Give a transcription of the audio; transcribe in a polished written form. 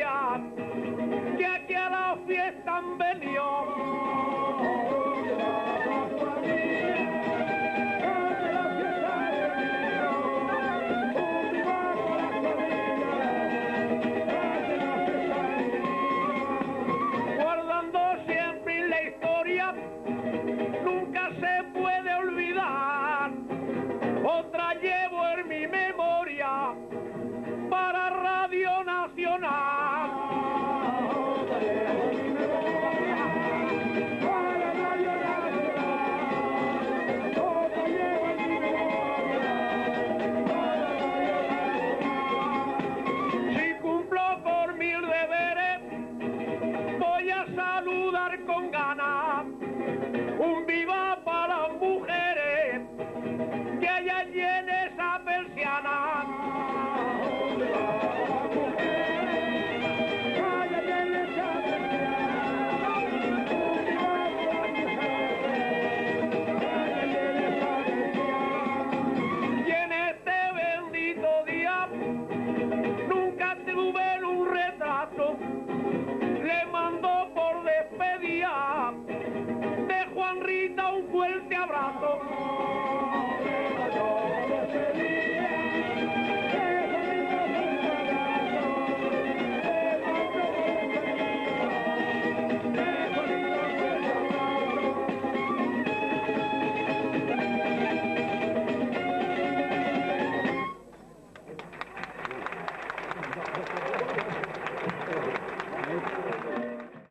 ya, que aquí a la fiesta han venido. Otra llevo en mi memoria para Radio Nacional.